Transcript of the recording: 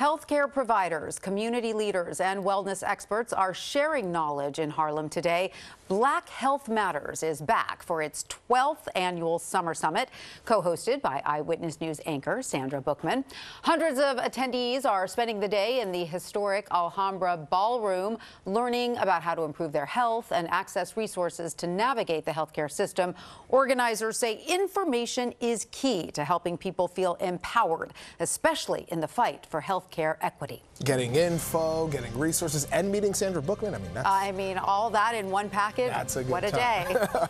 Healthcare providers, community leaders, and wellness experts are sharing knowledge in Harlem today. Black Health Matters is back for its 12th annual Summer Summit, co-hosted by Eyewitness News anchor Sandra Bookman. Hundreds of attendees are spending the day in the historic Alhambra Ballroom, learning about how to improve their health and access resources to navigate the healthcare system. Organizers say information is key to helping people feel empowered, especially in the fight for health care equity. Getting info, getting resources, and meeting Sandra Bookman. I mean, all that in one package. That's a good time. What a day.